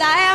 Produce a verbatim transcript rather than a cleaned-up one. I